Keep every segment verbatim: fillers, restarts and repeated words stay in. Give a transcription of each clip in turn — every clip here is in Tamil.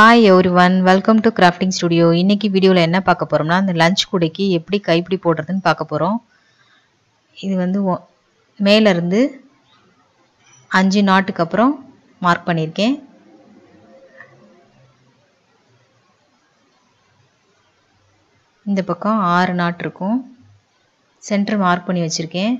High everyone welcome to crafting studio इनकी वीडियो என்ன பார்க்க போறோம்னா அந்த லஞ்ச் குடைக்கு எப்படி கைப்பிடி போடுறதுன்னு பார்க்க போறோம்। இது வந்து மேல இருந்து ஐந்து நாட்டுக்கு அப்புறம் மார்க் பண்ணிருக்கேன்। இந்த பக்கம் ஆறு நாட் இருக்கும், சென்டர் மார்க் பண்ணி வச்சிருக்கேன்।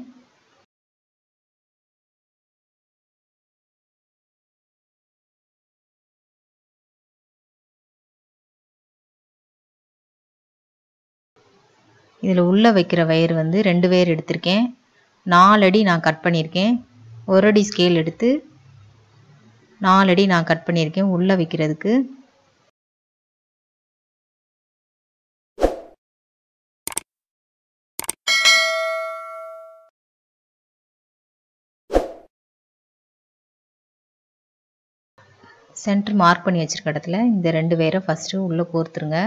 இதில உள்ள வைக்கிற வயர் வந்து ரெண்டு வயர் எடுத்துர்க்கேன்। நாலு அடி நான் கட் பண்ணிருக்கேன்। ஒரு அடி ஸ்கேல் எடுத்து நாலு அடி நான் கட் பண்ணிருக்கேன் உள்ள வைக்கிறதுக்கு। சென்டர் மார்க் பண்ணி வச்சிருக்க இடத்துல இந்த ரெண்டு வயரை ஃபர்ஸ்ட் உள்ள கோர்த்துருங்க।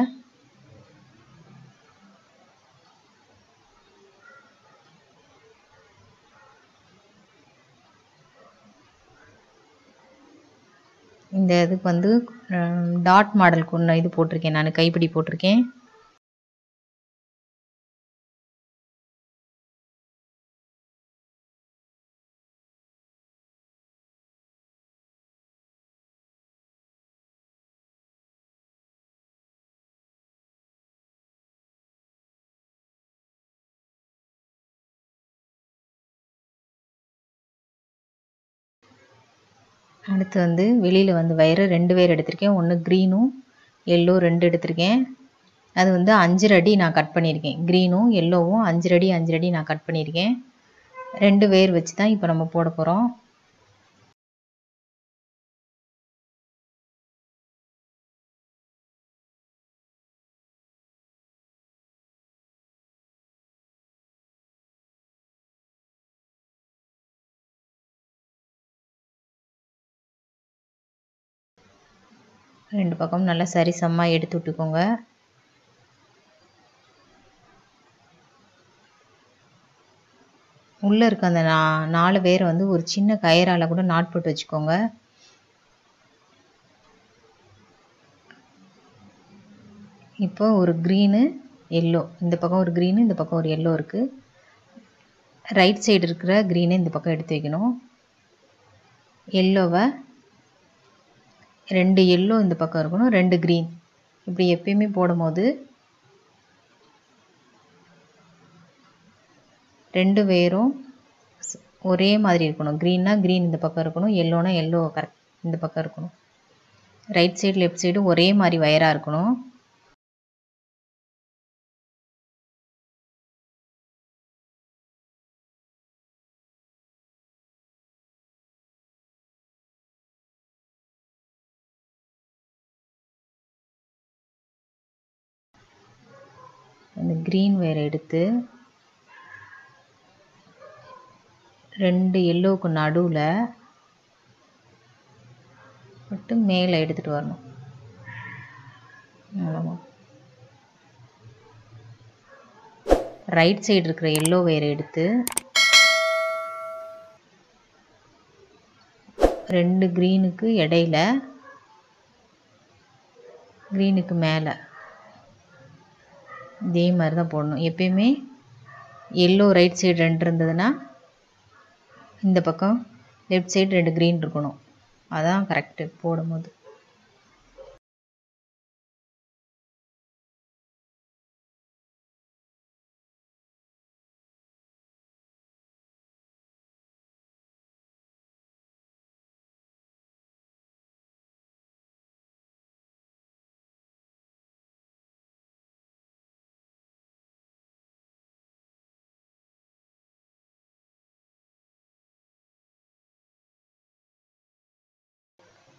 இந்த இதுக்கு வந்து டாட் மாடல் கொண்டு இது போட்டிருக்கேன், நான் கைப்பிடி போட்டிருக்கேன்। அடுத்து வந்து வெளியில வந்து வயர் ரெண்டு வயர் எடுத்துர்க்கேன், ஒன்னு கிரீனும் yellow ரெண்டு எடுத்துர்க்கேன்। அது வந்து ஐந்து அடி நான் கட் பண்ணிருக்கேன்। கிரீனும் yellowவும் ஐந்து அடி ஐந்து அடி நான் கட் பண்ணிருக்கேன்। ரெண்டு வயர் வச்சு தான் இப்போ நம்ம போட போறோம்। ரெண்டு பக்கம் நல்லா சரிசமா எடுத்து விட்டுக்கோங்க। உள்ள இருக்க அந்த நாலு பேர் வந்து ஒரு சின்ன கயிறால கூட நாட் போட்டு வச்சுக்கோங்க। இப்போ ஒரு கிரீனு எல்லோ, இந்த பக்கம் ஒரு கிரீனு இந்த பக்கம் ஒரு எல்லோ இருக்கு। ரைட் சைடு இருக்கிற கிரீனை இந்த பக்கம் எடுத்து வைக்கணும், எல்லோவை ரெண்டு எல்லோ இந்த பக்கம் இருக்கணும், ரெண்டு கிரீன்। இப்படி எப்பயுமே போடும்போது ரெண்டு வேரும் ஒரே மாதிரி இருக்கணும்। கிரீன்னா கிரீன் இந்த பக்கம் இருக்கணும், எல்லோனா எல்லோ கரெக்ட் இந்த பக்கம் இருக்கணும்। ரைட் சைடு லெஃப்ட் சைடு ஒரே மாதிரி வயராக இருக்கணும்। அந்த கிரீன் வயரை எடுத்து ரெண்டு எல்லோவுக்கு நடுவில் மட்டும் மேலே எடுத்துகிட்டு வரணும்। ஆமாம், ரைட் சைடு இருக்கிற எல்லோ வயரை எடுத்து ரெண்டு கிரீனுக்கு இடையில கிரீனுக்கு மேலே இதே மாதிரி தான் போடணும்। எப்பயுமே எல்லோ ரைட் சைடு ரெண்டு இருந்ததுன்னா இந்த பக்கம் லெஃப்ட் சைடு ரெண்டு கிரீன் இருக்கணும், அதான் கரெக்டு போடும்போது।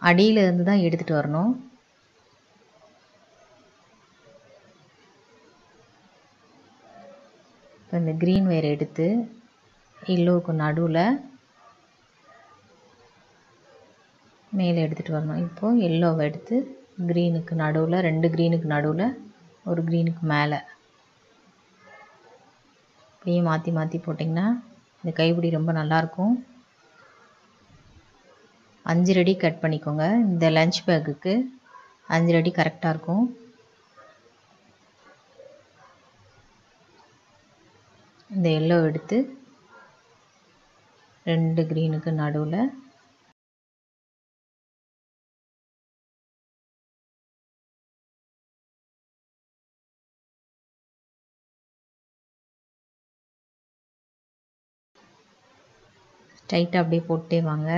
அடியில இருந்து தான் எடுத்துட்டு வரணும்। இந்த கிரீன் வயர் எடுத்து எல்லோவுக்கு நடுவில் மேலே எடுத்துட்டு வரணும்। இப்போ எல்லோவை எடுத்து கிரீனுக்கு நடுவில், ரெண்டு கிரீனுக்கு நடுவில் ஒரு கிரீனுக்கு மேலே இப்படியே மாற்றி மாற்றி போட்டிங்கன்னா இந்த கைப்பிடி ரொம்ப நல்லாயிருக்கும்। அஞ்சு ரெடி கட் பண்ணிக்கோங்க। இந்த லஞ்ச் பேக்குக்கு அஞ்சு அடி கரெக்டா இருக்கும். இந்த எல்லோ எடுத்து ரெண்டு கிரீனுக்கு நடுவுல டைட்டாக அப்படியே போட்டே வாங்க.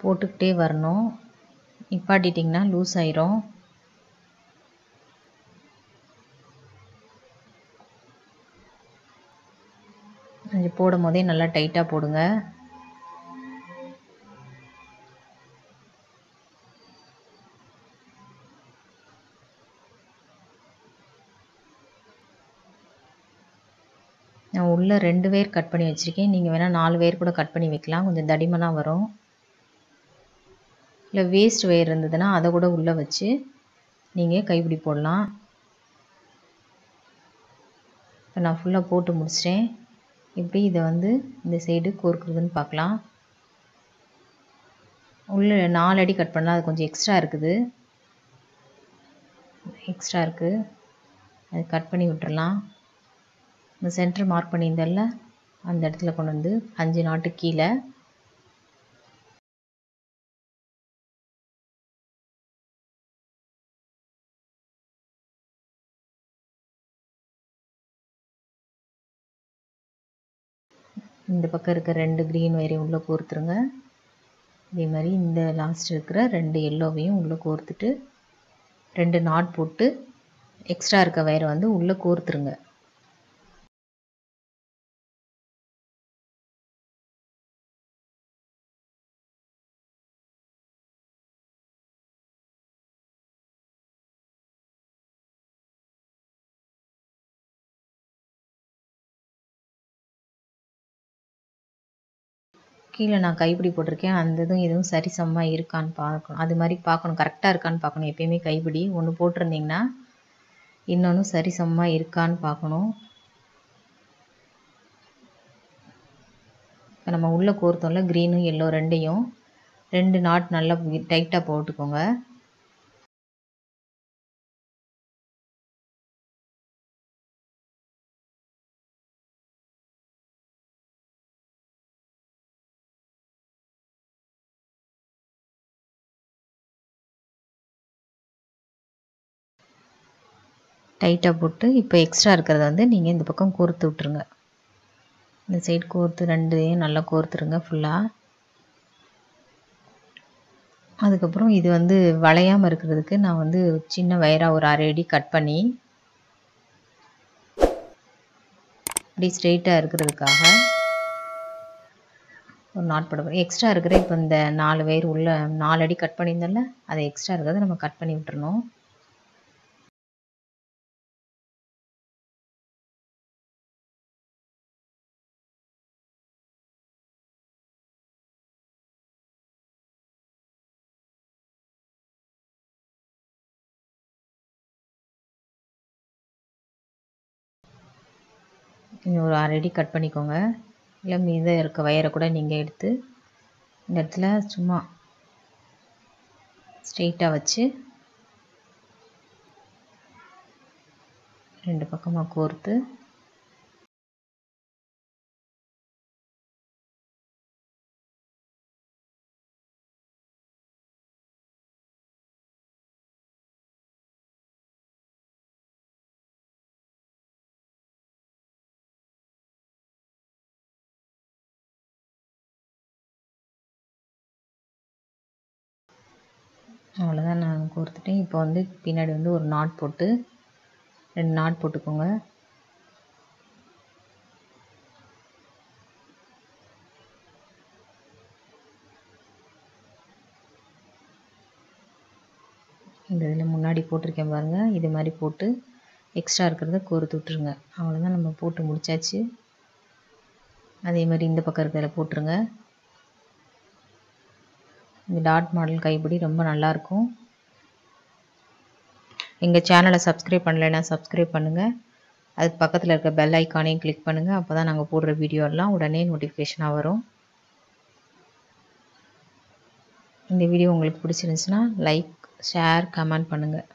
போட்டுக்கிட்டே வரணும், நிப்பாட்டிட்டிங்கன்னா லூஸ் ஆயிரும். இது போடும் போதே நல்லா டைட்டாக போடுங்க. நான் உள்ளே ரெண்டு வேர் கட் பண்ணி வச்சுருக்கேன், நீங்கள் வேணால் நாலு வேர் கூட கட் பண்ணி வைக்கலாம், கொஞ்சம் தடிமனாக வரும். இல்லை வேஸ்ட் வயர் இருந்ததுன்னா அதை கூட உள்ளே வச்சு நீங்கள் கைப்பிடி போடலாம். இப்போ நான் ஃபுல்லாக போட்டு முடிச்சிட்டேன். இப்படி இதை வந்து இந்த சைடு கோர்க்குறதுன்னு பார்க்கலாம். உள்ளே நாலு அடி கட் பண்ணலாம், அது கொஞ்சம் எக்ஸ்ட்ரா இருக்குது எக்ஸ்ட்ரா இருக்குது அது கட் பண்ணி விட்டுடலாம். இந்த சென்டர் மார்க் பண்ணியிருந்தால அந்த இடத்துல கொண்டு வந்து அஞ்சு நாட்டு கீழே இந்த பக்கம் இருக்கிற ரெண்டு க்ரீன் வயரையும் உள்ளே கோர்த்துருங்க. இதே மாதிரி இந்த லாஸ்ட் இருக்கிற ரெண்டு எல்லோவையும் உள்ளே கோர்த்துட்டு ரெண்டு நாட் போட்டு எக்ஸ்ட்ரா இருக்க வயரை வந்து உள்ளே கோர்த்துருங்க. கீழே நான் கைப்பிடி போட்டிருக்கேன், அந்த இதுவும் இதுவும் சரிசமமாக இருக்கான்னு பார்க்கணும். அது மாதிரி பார்க்கணும், கரெக்டாக இருக்கான்னு பார்க்கணும். எப்பயுமே கைப்பிடி ஒன்று போட்டிருந்தீங்கன்னா இன்னொன்று சரிசமமாக இருக்கான்னு பார்க்கணும். இப்போ நம்ம உள்ளே கோர்த்தோம்ல க்ரீனும் எல்லோ ரெண்டையும் ரெண்டு நாட் நல்லா டைட்டாக போட்டுக்கோங்க. டைட்டாக போட்டு இப்போ எக்ஸ்ட்ரா இருக்கிறத வந்து நீங்கள் இந்த பக்கம் கோர்த்து விட்ருங்க. இந்த சைடு கோர்த்து ரெண்டையும் நல்லா கோர்த்துருங்க ஃபுல்லாக. அதுக்கப்புறம் இது வந்து வளையாமல் இருக்கிறதுக்கு நான் வந்து சின்ன வயராக ஒரு அரை அடி கட் பண்ணி அப்படி ஸ்ட்ரெயிட்டாக இருக்கிறதுக்காக ஒரு நாட் போடுவோம். எக்ஸ்ட்ரா இருக்கிற இப்போ இந்த நாலு வயர் உள்ள நாலு அடி கட் பண்ணியிருந்தோம்ல அதை எக்ஸ்ட்ரா இருக்கிறத நம்ம கட் பண்ணி விட்டுறணும். நீங்கள் ஒரு ஆல்ரெடி கட் பண்ணிக்கோங்க, இல்லை மீதம் இருக்க வயரை கூட நீங்கள் எடுத்து இந்த இடத்துல சும்மா ஸ்ட்ரெயிட்டாக வச்சு ரெண்டு பக்கமாக கோர்த்து அவ்வளோதான் நான் கொடுத்துட்டேன். இப்போ வந்து பின்னாடி வந்து ஒரு நாட் போட்டு ரெண்டு நாட் போட்டுக்கோங்க. இந்த இதில் முன்னாடி போட்டிருக்கேன் பாருங்கள், இது மாதிரி போட்டு எக்ஸ்ட்ரா இருக்கிறத கோர்த்து விட்டுருங்க. அவ்வளோதான் நம்ம போட்டு முடித்தாச்சு. அதே மாதிரி இந்த பக்கம் இருக்கிறத போட்டுருங்க. இந்த டாட் மாடல் கைப்பிடி ரொம்ப நல்லாயிருக்கும். எங்கள் சேனலை சப்ஸ்கிரைப் பண்ணலைன்னா சப்ஸ்கிரைப் பண்ணுங்கள். அதுக்கு பக்கத்தில் இருக்க பெல் ஐக்கானையும் கிளிக் பண்ணுங்கள். அப்போ தான் நாங்கள் போடுற வீடியோலாம் உடனே நோட்டிஃபிகேஷனாக வரும். இந்த வீடியோ உங்களுக்கு பிடிச்சிருந்துச்சுன்னா லைக், ஷேர், கமெண்ட் பண்ணுங்கள்.